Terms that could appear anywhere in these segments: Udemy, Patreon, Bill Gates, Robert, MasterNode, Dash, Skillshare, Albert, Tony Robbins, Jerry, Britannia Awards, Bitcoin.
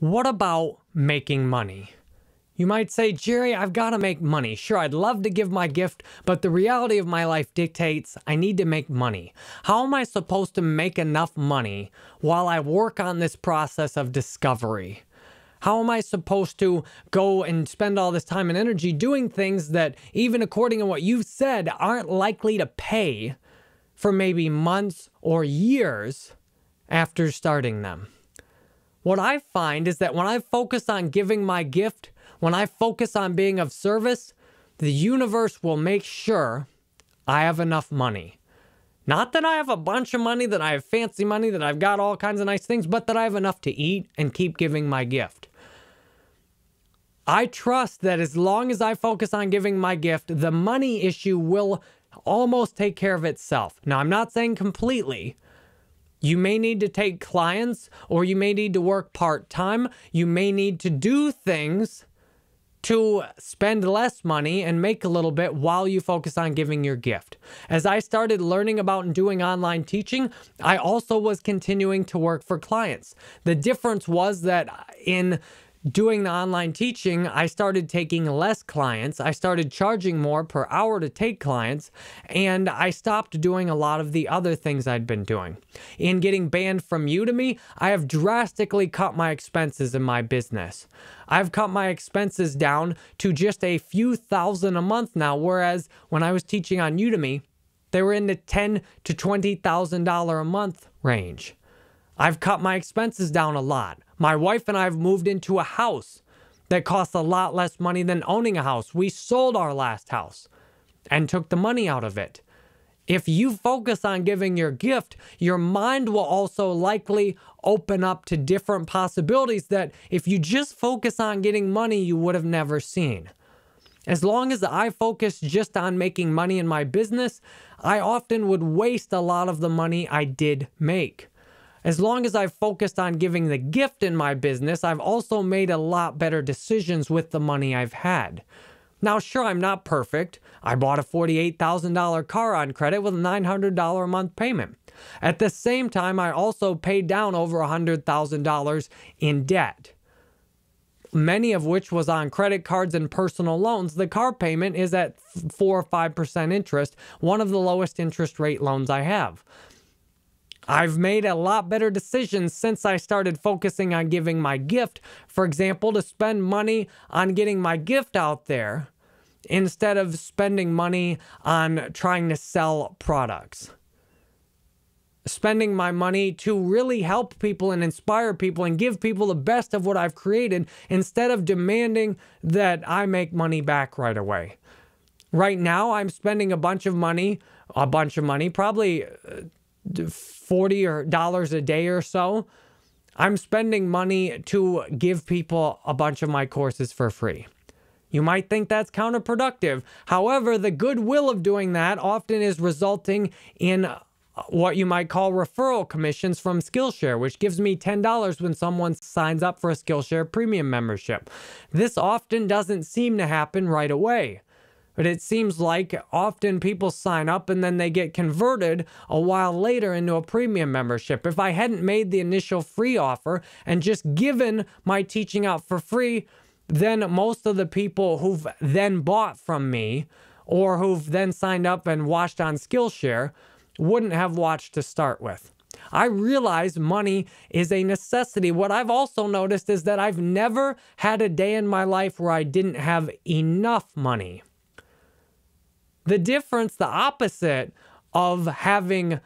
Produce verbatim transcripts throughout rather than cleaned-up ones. What about making money? You might say, Jerry, I've got to make money. Sure, I'd love to give my gift, but the reality of my life dictates I need to make money. How am I supposed to make enough money while I work on this process of discovery? How am I supposed to go and spend all this time and energy doing things that, even according to what you've said, aren't likely to pay for maybe months or years after starting them? What I find is that when I focus on giving my gift, when I focus on being of service, the universe will make sure I have enough money. Not that I have a bunch of money, that I have fancy money, that I've got all kinds of nice things, but that I have enough to eat and keep giving my gift. I trust that as long as I focus on giving my gift, the money issue will almost take care of itself. Now, I'm not saying completely. You may need to take clients, or you may need to work part-time. You may need to do things to spend less money and make a little bit while you focus on giving your gift. As I started learning about and doing online teaching, I also was continuing to work for clients. The difference was that in doing the online teaching, I started taking less clients. I started charging more per hour to take clients, and I stopped doing a lot of the other things I'd been doing. In getting banned from Udemy, I have drastically cut my expenses in my business. I've cut my expenses down to just a few thousand a month now, whereas when I was teaching on Udemy, they were in the ten thousand to twenty thousand dollars a month range. I've cut my expenses down a lot. My wife and I have moved into a house that costs a lot less money than owning a house. We sold our last house and took the money out of it. If you focus on giving your gift, your mind will also likely open up to different possibilities that if you just focus on getting money, you would have never seen. As long as I focused just on making money in my business, I often would waste a lot of the money I did make. As long as I've focused on giving the gift in my business, I've also made a lot better decisions with the money I've had. Now, sure, I'm not perfect. I bought a forty-eight thousand dollar car on credit with a nine hundred dollar a month payment. At the same time, I also paid down over one hundred thousand dollars in debt, many of which was on credit cards and personal loans. The car payment is at four or five percent interest, one of the lowest interest rate loans I have. I've made a lot better decisions since I started focusing on giving my gift, for example, to spend money on getting my gift out there instead of spending money on trying to sell products. Spending my money to really help people and inspire people and give people the best of what I've created instead of demanding that I make money back right away. Right now, I'm spending a bunch of money, a bunch of money, probably forty dollars a day or so. I'm spending money to give people a bunch of my courses for free. You might think that's counterproductive. However, the goodwill of doing that often is resulting in what you might call referral commissions from Skillshare, which gives me ten dollars when someone signs up for a Skillshare premium membership. This often doesn't seem to happen right away. But it seems like often people sign up and then they get converted a while later into a premium membership. If I hadn't made the initial free offer and just given my teaching out for free, then most of the people who've then bought from me or who've then signed up and watched on Skillshare wouldn't have watched to start with. I realize money is a necessity. What I've also noticed is that I've never had a day in my life where I didn't have enough money. The difference, the opposite of having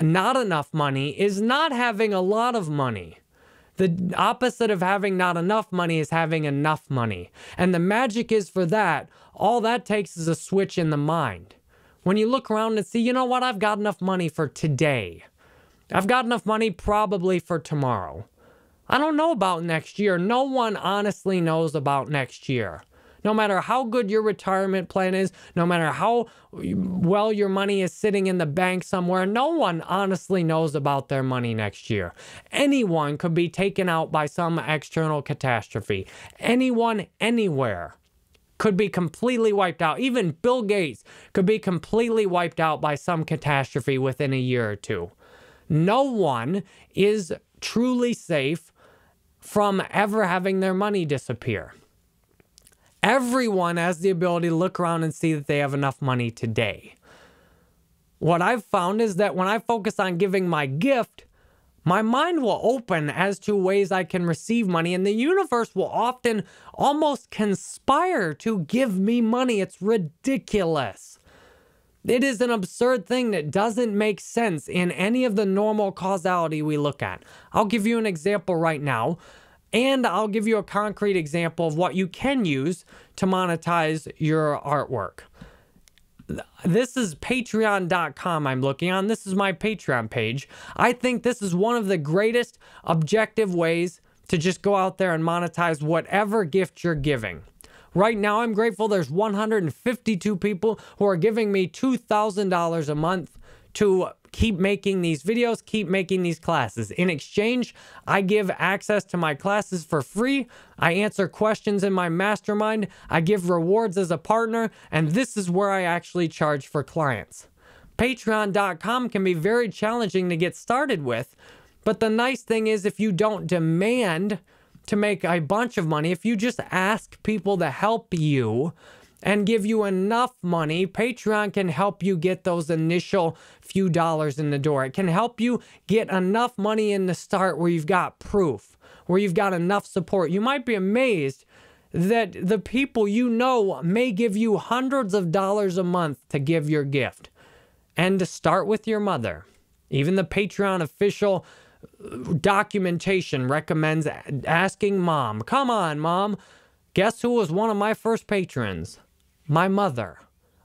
not enough money, is not having a lot of money. The opposite of having not enough money is having enough money. And the magic is for that, all that takes is a switch in the mind. When you look around and see, you know what, I've got enough money for today. I've got enough money probably for tomorrow. I don't know about next year. No one honestly knows about next year. No matter how good your retirement plan is, no matter how well your money is sitting in the bank somewhere, no one honestly knows about their money next year. Anyone could be taken out by some external catastrophe. Anyone, anywhere could be completely wiped out. Even Bill Gates could be completely wiped out by some catastrophe within a year or two. No one is truly safe from ever having their money disappear. Everyone has the ability to look around and see that they have enough money today. What I've found is that when I focus on giving my gift, my mind will open as to ways I can receive money, and the universe will often almost conspire to give me money. It's ridiculous. It is an absurd thing that doesn't make sense in any of the normal causality we look at. I'll give you an example right now, and I'll give you a concrete example of what you can use to monetize your artwork. This is patreon dot com I'm looking on. This is my Patreon page. I think this is one of the greatest objective ways to just go out there and monetize whatever gift you're giving. Right now, I'm grateful there's one hundred fifty-two people who are giving me two thousand dollars a month to keep making these videos, keep making these classes. In exchange, I give access to my classes for free. I answer questions in my mastermind. I give rewards as a partner, and this is where I actually charge for clients. Patreon dot com can be very challenging to get started with, but the nice thing is if you don't demand to make a bunch of money, if you just ask people to help you and give you enough money, Patreon can help you get those initial few dollars in the door. It can help you get enough money in the start where you've got proof, where you've got enough support. You might be amazed that the people you know may give you hundreds of dollars a month to give your gift. And to start with your mother. Even the Patreon official documentation recommends asking mom. Come on, mom. Guess who was one of my first patrons? My mother.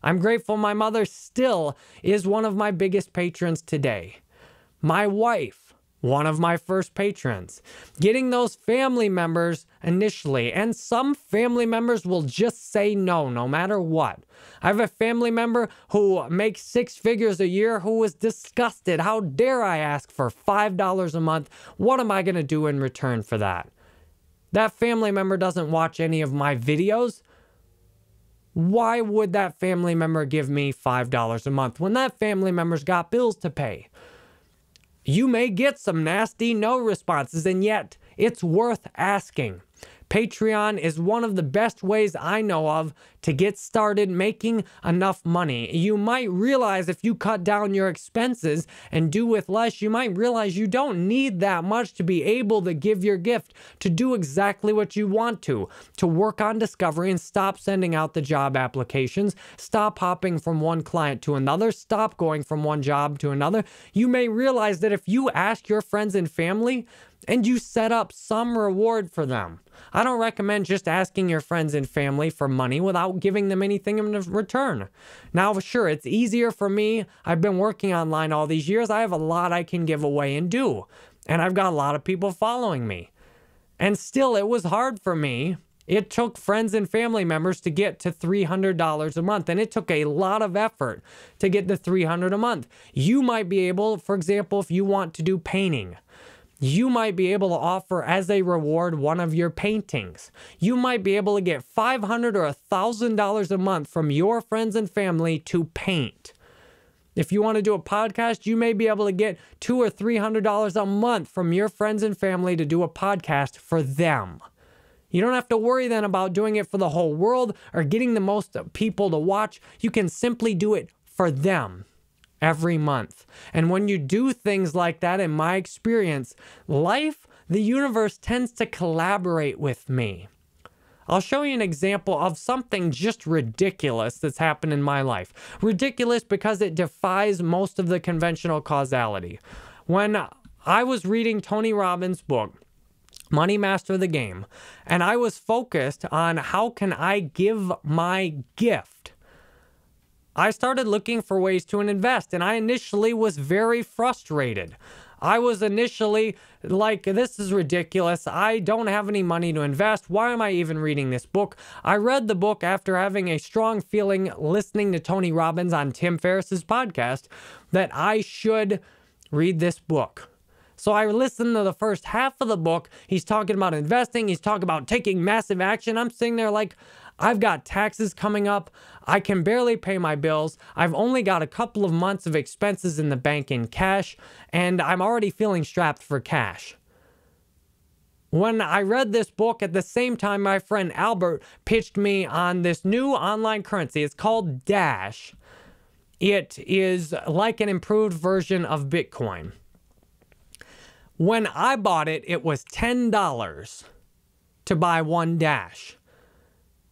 I'm grateful my mother still is one of my biggest patrons today. My wife, one of my first patrons. Getting those family members initially, and some family members will just say no, no matter what. I have a family member who makes six figures a year who was disgusted. How dare I ask for five dollars a month? What am I going to do in return for that? That family member doesn't watch any of my videos. Why would that family member give me five dollars a month when that family member's got bills to pay? You may get some nasty no responses, and yet it's worth asking. Patreon is one of the best ways I know of to get started making enough money. You might realize if you cut down your expenses and do with less, you might realize you don't need that much to be able to give your gift, to do exactly what you want to, to work on discovery and stop sending out the job applications, stop hopping from one client to another, stop going from one job to another. You may realize that if you ask your friends and family, and you set up some reward for them. I don't recommend just asking your friends and family for money without giving them anything in return. Now, sure, it's easier for me. I've been working online all these years. I have a lot I can give away and do. And I've got a lot of people following me. And still, it was hard for me. It took friends and family members to get to three hundred dollars a month, and it took a lot of effort to get to three hundred dollars a month. You might be able, for example, if you want to do painting, you might be able to offer as a reward one of your paintings. You might be able to get five hundred dollars or one thousand dollars a month from your friends and family to paint. If you want to do a podcast, you may be able to get two hundred dollars or three hundred dollars a month from your friends and family to do a podcast for them. You don't have to worry then about doing it for the whole world or getting the most people to watch. You can simply do it for them. Every month. And when you do things like that, in my experience, life, the universe tends to collaborate with me. I'll show you an example of something just ridiculous that's happened in my life. Ridiculous because it defies most of the conventional causality. When I was reading Tony Robbins' book, Money Master the Game, and I was focused on how can I give my gift, I started looking for ways to invest, and I initially was very frustrated. I was initially like, this is ridiculous. I don't have any money to invest. Why am I even reading this book? I read the book after having a strong feeling, listening to Tony Robbins on Tim Ferriss's podcast, that I should read this book. So I listened to the first half of the book. He's talking about investing. He's talking about taking massive action. I'm sitting there like, I've got taxes coming up. I can barely pay my bills. I've only got a couple of months of expenses in the bank in cash, and I'm already feeling strapped for cash. When I read this book, at the same time, my friend Albert pitched me on this new online currency. It's called Dash. It is like an improved version of Bitcoin. When I bought it, it was ten dollars to buy one Dash.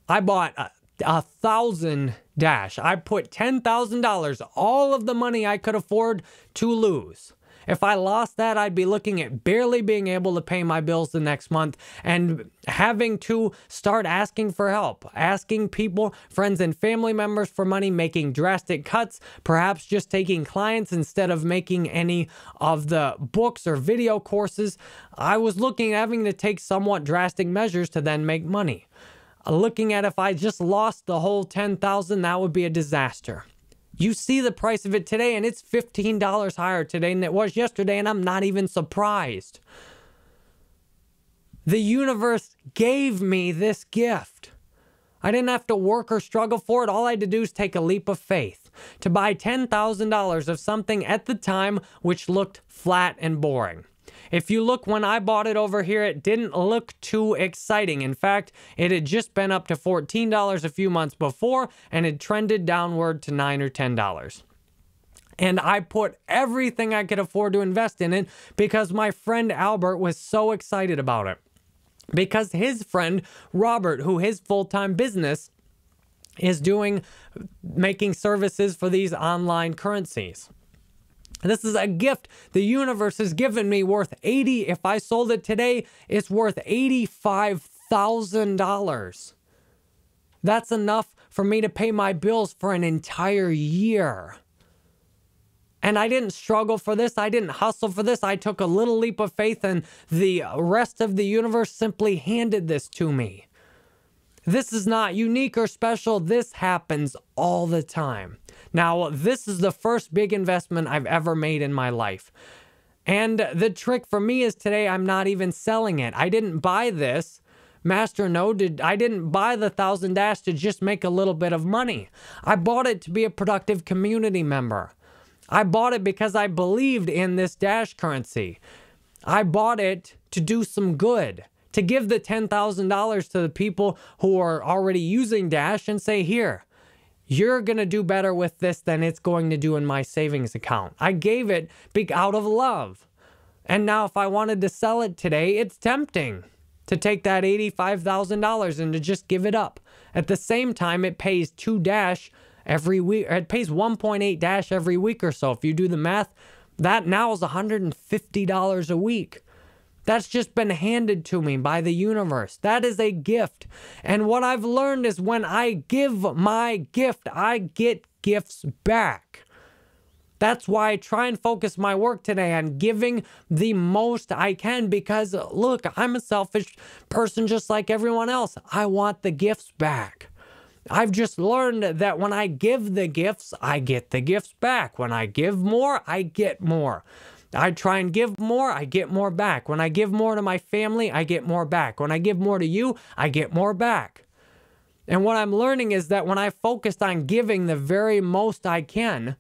I bought a, a thousand Dash. I put ten thousand dollars, all of the money I could afford to lose. If I lost that, I'd be looking at barely being able to pay my bills the next month and having to start asking for help, asking people, friends and family members for money, making drastic cuts, perhaps just taking clients instead of making any of the books or video courses. I was looking at having to take somewhat drastic measures to then make money. Looking at if I just lost the whole ten thousand dollars, that would be a disaster. You see the price of it today, and it's fifteen dollars higher today than it was yesterday, and I'm not even surprised. The universe gave me this gift. I didn't have to work or struggle for it. All I had to do is take a leap of faith to buy ten thousand dollars of something at the time which looked flat and boring. If you look, when I bought it over here, it didn't look too exciting. In fact, it had just been up to fourteen dollars a few months before, and it trended downward to nine or ten dollars. And I put everything I could afford to invest in it because my friend Albert was so excited about it. Because his friend Robert, who his full-time business is doing, making services for these online currencies. This is a gift the universe has given me worth eighty. If I sold it today, it's worth eighty-five thousand dollars. That's enough for me to pay my bills for an entire year. And I didn't struggle for this. I didn't hustle for this. I took a little leap of faith, and the rest of the universe simply handed this to me. This is not unique or special. This happens all the time. Now, this is the first big investment I've ever made in my life. And the trick for me is today, I'm not even selling it. I didn't buy this MasterNode. I didn't buy the thousand Dash to just make a little bit of money. I bought it to be a productive community member. I bought it because I believed in this Dash currency. I bought it to do some good, to give the ten thousand dollars to the people who are already using Dash and say, here, you're going to do better with this than it's going to do in my savings account. I gave it big out of love. And now if I wanted to sell it today, it's tempting to take that eighty-five thousand dollars and to just give it up. At the same time, it pays two Dash every week. It pays one point eight Dash every week or so. If you do the math, that now is one hundred fifty dollars a week. That's just been handed to me by the universe. That is a gift. And what I've learned is when I give my gift, I get gifts back. That's why I try and focus my work today on giving the most I can because, look, I'm a selfish person just like everyone else. I want the gifts back. I've just learned that when I give the gifts, I get the gifts back. When I give more, I get more. I try and give more, I get more back. When I give more to my family, I get more back. When I give more to you, I get more back. And what I'm learning is that when I focused on giving the very most I can,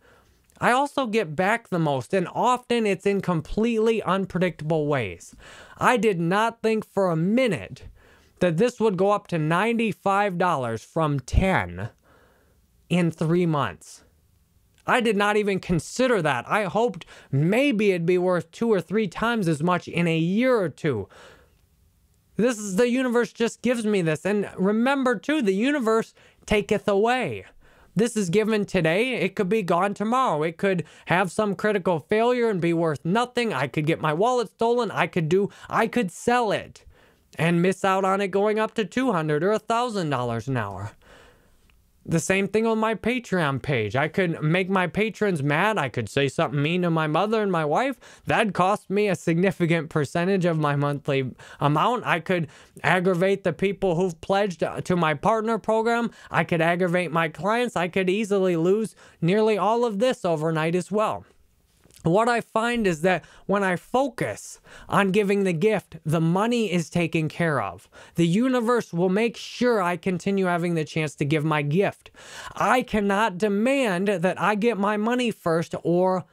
I also get back the most, and often it's in completely unpredictable ways. I did not think for a minute that this would go up to ninety-five dollars from ten dollars in three months. I did not even consider that. I hoped maybe it'd be worth two or three times as much in a year or two. This is the universe just gives me this. And remember too, the universe taketh away. This is given today. It could be gone tomorrow. It could have some critical failure and be worth nothing. I could get my wallet stolen. I could do, I could sell it and miss out on it going up to two hundred dollars or one thousand dollars an hour. The same thing on my Patreon page. I could make my patrons mad. I could say something mean to my mother and my wife. That cost me a significant percentage of my monthly amount. I could aggravate the people who've pledged to my partner program. I could aggravate my clients. I could easily lose nearly all of this overnight as well. What I find is that when I focus on giving the gift, the money is taken care of. The universe will make sure I continue having the chance to give my gift. I cannot demand that I get my money first, or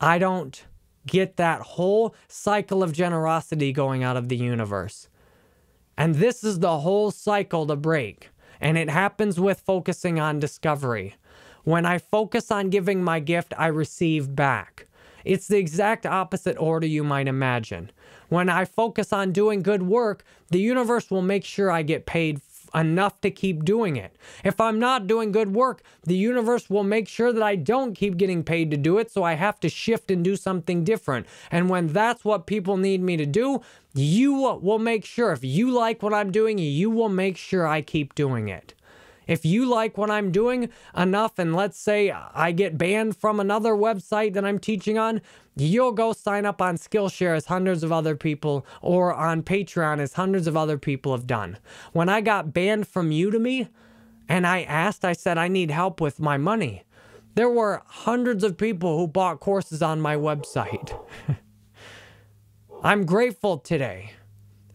I don't get that whole cycle of generosity going out of the universe. And this is the whole cycle to break. And it happens with focusing on discovery. When I focus on giving my gift, I receive back. It's the exact opposite order you might imagine. When I focus on doing good work, the universe will make sure I get paid enough to keep doing it. If I'm not doing good work, the universe will make sure that I don't keep getting paid to do it, so I have to shift and do something different. And when that's what people need me to do, you will make sure. If you like what I'm doing, you will make sure I keep doing it. If you like what I'm doing enough, and let's say I get banned from another website that I'm teaching on, you'll go sign up on Skillshare as hundreds of other people, or on Patreon as hundreds of other people have done. When I got banned from Udemy and I asked, I said, I need help with my money. There were hundreds of people who bought courses on my website. I'm grateful today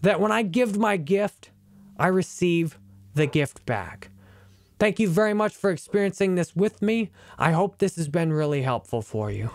that when I give my gift, I receive the gift back. Thank you very much for experiencing this with me. I hope this has been really helpful for you.